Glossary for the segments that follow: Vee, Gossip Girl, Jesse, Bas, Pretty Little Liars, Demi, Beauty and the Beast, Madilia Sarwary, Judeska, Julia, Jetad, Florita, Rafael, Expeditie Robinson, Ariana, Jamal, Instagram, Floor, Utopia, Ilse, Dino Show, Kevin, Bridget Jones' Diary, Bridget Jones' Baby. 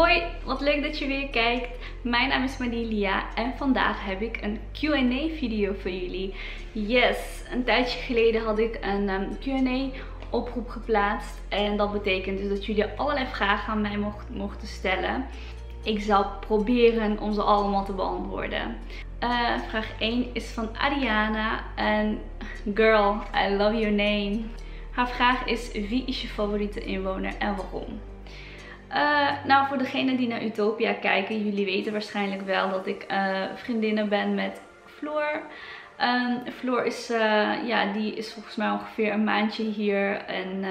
Hoi, wat leuk dat je weer kijkt. Mijn naam is Madilia en vandaag heb ik een Q&A video voor jullie. Yes, een tijdje geleden had ik een Q&A oproep geplaatst. En dat betekent dus dat jullie allerlei vragen aan mij mochten stellen. Ik zal proberen om ze allemaal te beantwoorden. Vraag 1 is van Ariana en girl, I love your name. Haar vraag is: wie is je favoriete inwoner en waarom? Nou, voor degenen die naar Utopia kijken, jullie weten waarschijnlijk wel dat ik vriendinnen ben met Floor. Floor is, die is volgens mij ongeveer een maandje hier en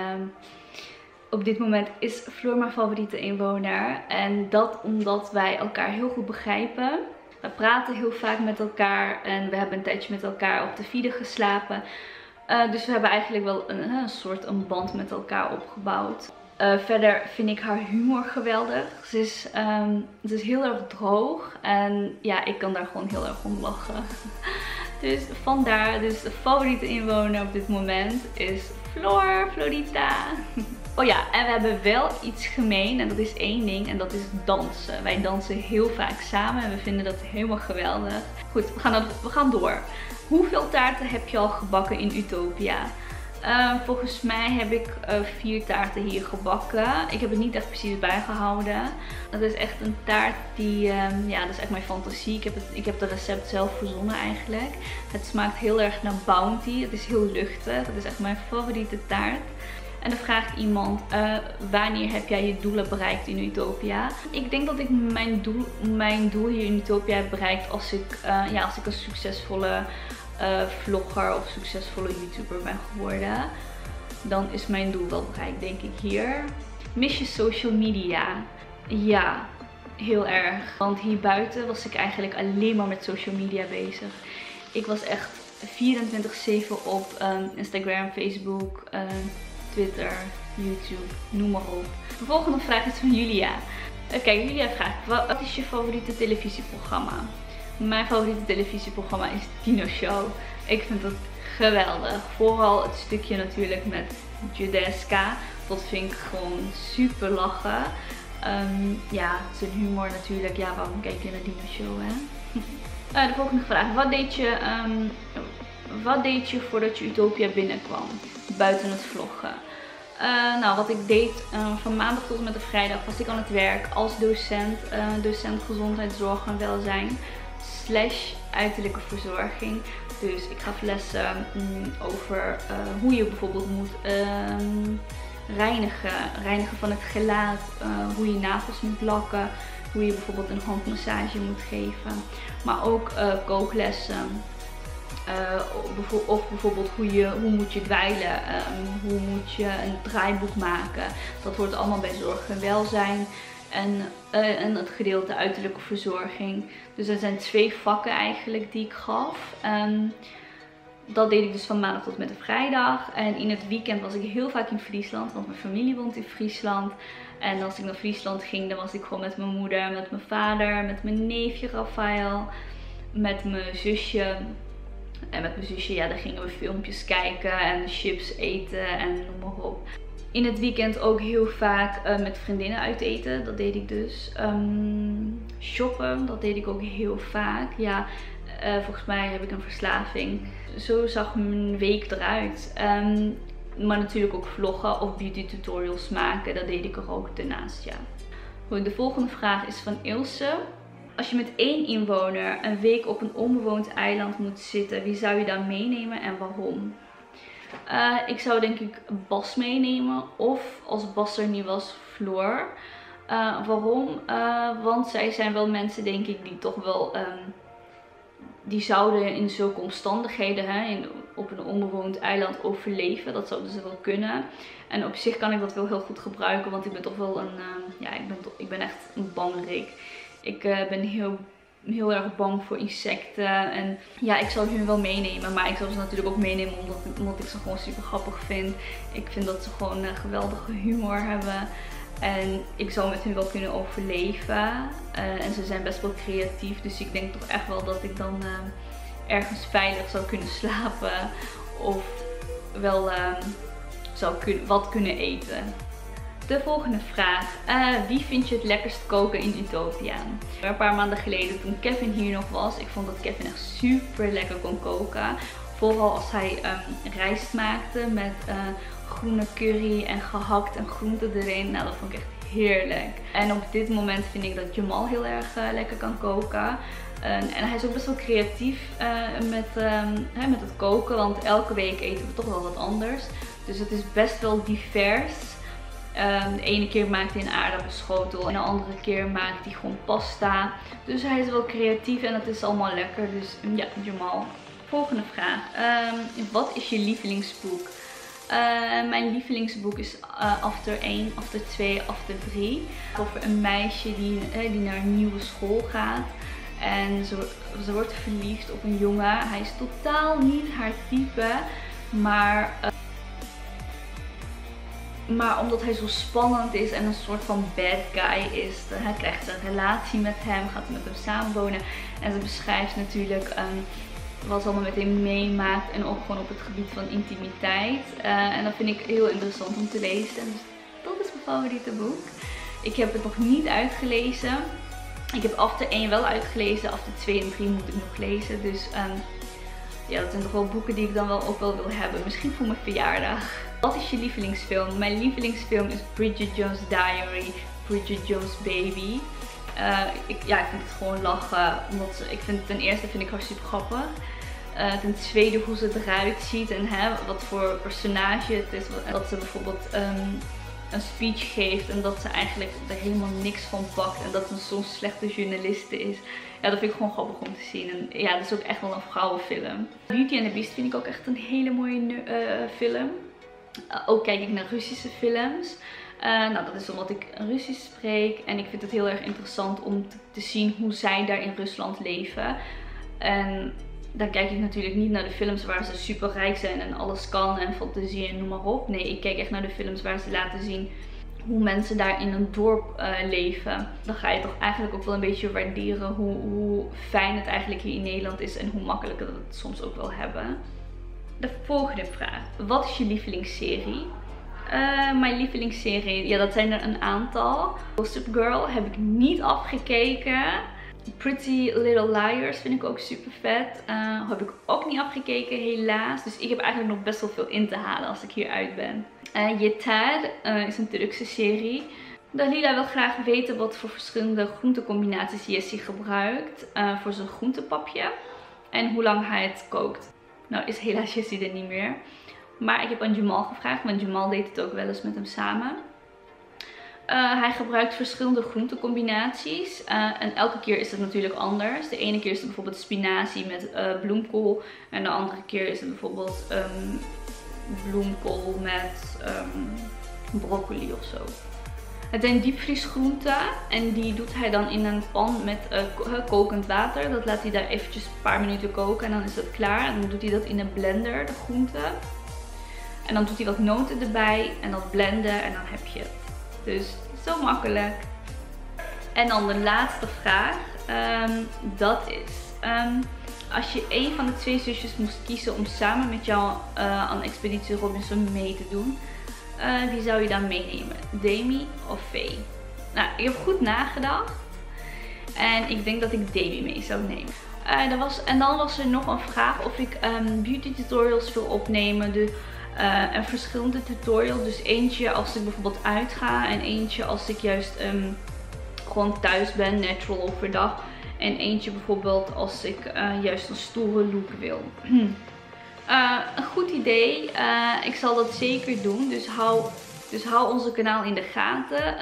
op dit moment is Floor mijn favoriete inwoner. En dat omdat wij elkaar heel goed begrijpen. We praten heel vaak met elkaar en we hebben een tijdje met elkaar op de feeden geslapen. Dus we hebben eigenlijk wel een soort band met elkaar opgebouwd. Verder vind ik haar humor geweldig. Ze is heel erg droog en ja, ik kan daar gewoon heel erg om lachen. Dus vandaar, dus de favoriete inwoner op dit moment is Floor, Florita. Oh ja, en we hebben wel iets gemeen en dat is één ding en dat is dansen. Wij dansen heel vaak samen en we vinden dat helemaal geweldig. Goed, we gaan door. Hoeveel taarten heb je al gebakken in Utopia? Volgens mij heb ik 4 taarten hier gebakken. Ik heb het niet echt precies bijgehouden. Dat is echt een taart die, dat is echt mijn fantasie. Ik heb het recept zelf verzonnen eigenlijk. Het smaakt heel erg naar bounty. Het is heel luchtig. Het is echt mijn favoriete taart. En dan vraagt iemand, wanneer heb jij je doelen bereikt in Utopia? Ik denk dat ik mijn doel hier in Utopia heb bereikt als ik, als ik een succesvolle vlogger of succesvolle YouTuber ben geworden. Dan is mijn doel wel bereikt, denk ik hier. Mis je social media? Ja, heel erg. Want hier buiten was ik eigenlijk alleen maar met social media bezig. Ik was echt 24/7 op Instagram, Facebook, Twitter, YouTube, noem maar op. De volgende vraag is van Julia. Kijk, Julia vraagt: wat is je favoriete televisieprogramma? Mijn favoriete televisieprogramma is Dino Show. Ik vind dat geweldig. Vooral het stukje natuurlijk met Judeska. Dat vind ik gewoon super lachen. Zijn humor natuurlijk. Ja, waarom kijk je naar Dino Show, hè? De volgende vraag. Wat deed je voordat je Utopia binnenkwam? Buiten het vloggen. Wat ik deed, van maandag tot en met de vrijdag was ik aan het werk als docent. Docent gezondheidszorg en welzijn. / uiterlijke verzorging. Dus ik gaf lessen over hoe je bijvoorbeeld moet reinigen van het gelaat, hoe je nagels moet lakken, hoe je bijvoorbeeld een handmassage moet geven. Maar ook kooklessen. Of bijvoorbeeld hoe moet je dweilen, hoe moet je een draaiboek maken. Dat hoort allemaal bij zorg en welzijn. En het gedeelte uiterlijke verzorging. Dus er zijn 2 vakken eigenlijk die ik gaf. Dat deed ik dus van maandag tot met de vrijdag. En in het weekend was ik heel vaak in Friesland, want mijn familie woont in Friesland. En als ik naar Friesland ging, dan was ik gewoon met mijn moeder, met mijn vader, met mijn neefje Rafael, met mijn zusje. En met mijn zusje, ja, daar gingen we filmpjes kijken en chips eten en noem maar op. In het weekend ook heel vaak met vriendinnen uit eten, dat deed ik dus. Shoppen, dat deed ik ook heel vaak. Ja, volgens mij heb ik een verslaving. Zo zag mijn week eruit. Maar natuurlijk ook vloggen of beauty tutorials maken, dat deed ik er ook daarnaast, ja. Goed, de volgende vraag is van Ilse. Als je met 1 inwoner een week op een onbewoond eiland moet zitten, wie zou je dan meenemen en waarom? Ik zou denk ik Bas meenemen of, als Bas er niet was, Floor. Waarom? Want zij zijn wel mensen, denk ik, die toch wel, die zouden in zulke omstandigheden op een onbewoond eiland overleven. Dat zouden ze wel kunnen. En op zich kan ik dat wel heel goed gebruiken, want ik ben toch wel een, ik ben echt een bangrik. Ik ben heel erg bang voor insecten en ja, ik zou hun wel meenemen, maar ik zou ze natuurlijk ook meenemen omdat ik ze gewoon super grappig vind. Ik vind dat ze gewoon een geweldige humor hebben en ik zou met hun wel kunnen overleven en ze zijn best wel creatief, dus ik denk toch echt wel dat ik dan ergens veilig zou kunnen slapen of wel zou kunnen eten. de volgende vraag. Wie vind je het lekkerst koken in Utopia? Een paar maanden geleden toen Kevin hier nog was, ik vond dat Kevin echt super lekker kon koken. Vooral als hij rijst maakte met groene curry en gehakt en groenten erin. Nou, dat vond ik echt heerlijk. En op dit moment vind ik dat Jamal heel erg lekker kan koken. En hij is ook best wel creatief met het koken, want elke week eten we toch wel wat anders. Dus het is best wel divers. De ene keer maakt hij een aardappelschotel en de andere keer maakt hij gewoon pasta. Dus hij is wel creatief en het is allemaal lekker. Dus ja, Jamal. Volgende vraag. Wat is je lievelingsboek? Mijn lievelingsboek is After 1, After 2, After 3. Over een meisje die naar een nieuwe school gaat. En ze wordt verliefd op een jongen. Hij is totaal niet haar type. Maar omdat hij zo spannend is en een soort van bad guy is, hij krijgt een relatie met hem, gaat met hem samenwonen. En ze beschrijft natuurlijk wat ze allemaal met hem meemaakt en ook gewoon op het gebied van intimiteit. En dat vind ik heel interessant om te lezen. Dus dat is mijn favoriete boek. Ik heb het nog niet uitgelezen. Ik heb After 1 wel uitgelezen, After 2 en 3 moet ik nog lezen. Dus ja, dat zijn toch wel boeken die ik dan wel ook wel wil hebben. Misschien voor mijn verjaardag. Wat is je lievelingsfilm? Mijn lievelingsfilm is Bridget Jones' Diary, Bridget Jones' Baby. Ik vind het gewoon lachen. Omdat ten eerste vind ik haar super grappig. Ten tweede hoe ze eruit ziet en wat voor personage het is. Dat ze bijvoorbeeld een speech geeft en dat ze eigenlijk er helemaal niks van pakt. En dat ze soms slechte journaliste is. Ja, dat vind ik gewoon grappig om te zien. En ja, dat is ook echt wel een vrouwenfilm. Beauty and the Beast vind ik ook echt een hele mooie film. Ook kijk ik naar Russische films. Nou, dat is omdat ik Russisch spreek. En ik vind het heel erg interessant om te zien hoe zij daar in Rusland leven. En dan kijk ik natuurlijk niet naar de films waar ze super rijk zijn en alles kan en fantasie en noem maar op. Nee, ik kijk echt naar de films waar ze laten zien hoe mensen daar in een dorp leven. Dan ga je toch eigenlijk ook wel een beetje waarderen hoe fijn het eigenlijk hier in Nederland is en hoe makkelijk we het soms ook wel hebben. De volgende vraag. Wat is je lievelingsserie? Mijn lievelingsserie, ja, dat zijn er een aantal. Gossip Girl heb ik niet afgekeken. Pretty Little Liars vind ik ook super vet. Heb ik ook niet afgekeken, helaas. Dus ik heb eigenlijk nog best wel veel in te halen als ik hier uit ben. Jetad is een Turkse serie. Dalila wil graag weten wat voor verschillende groentecombinaties Jesse gebruikt voor zijn groentepapje. En hoe lang hij het kookt. Nou is helaas Jesse er niet meer. Maar ik heb aan Jamal gevraagd, want Jamal deed het ook wel eens met hem samen. Hij gebruikt verschillende groentecombinaties. En elke keer is het natuurlijk anders. De ene keer is het bijvoorbeeld spinazie met bloemkool. En de andere keer is het bijvoorbeeld bloemkool met broccoli of zo. Het zijn diepvriesgroenten en die doet hij dan in een pan met kokend water. Dat laat hij daar eventjes een paar minuten koken en dan is dat klaar. En dan doet hij dat in een blender, de groenten. En dan doet hij wat noten erbij en dan blenden en dan heb je het. Dus zo makkelijk. En dan de laatste vraag. Dat is, als je één van de twee zusjes moest kiezen om samen met jou aan Expeditie Robinson mee te doen. Wie zou je dan meenemen? Demi of Vee? Nou, ik heb goed nagedacht. En ik denk dat ik Demi mee zou nemen. En dan was er nog een vraag of ik beauty tutorials wil opnemen. En verschillende tutorials. Dus eentje als ik bijvoorbeeld uitga. En eentje als ik juist gewoon thuis ben, natural overdag. En eentje bijvoorbeeld als ik juist een stoere look wil. Een goed idee. Ik zal dat zeker doen. Dus hou onze kanaal in de gaten.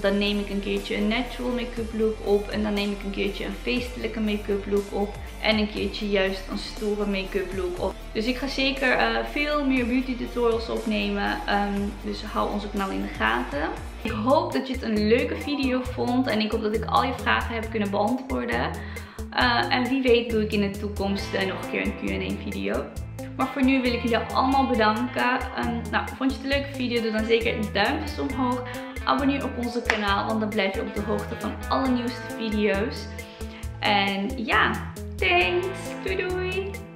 Dan neem ik een keertje een natural make-up look op. En dan neem ik een keertje een feestelijke make-up look op. En een keertje juist een stoere make-up look op. Dus ik ga zeker veel meer beauty tutorials opnemen. Dus hou onze kanaal in de gaten. Ik hoop dat je het een leuke video vond. En ik hoop dat ik al je vragen heb kunnen beantwoorden. En wie weet doe ik in de toekomst nog een keer een Q&A video. Maar voor nu wil ik jullie allemaal bedanken. Nou, vond je het een leuke video? Doe dan zeker een duimpje omhoog. Abonneer op onze kanaal, want dan blijf je op de hoogte van alle nieuwste video's. En ja, thanks! Doei doei!